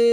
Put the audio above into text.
Aku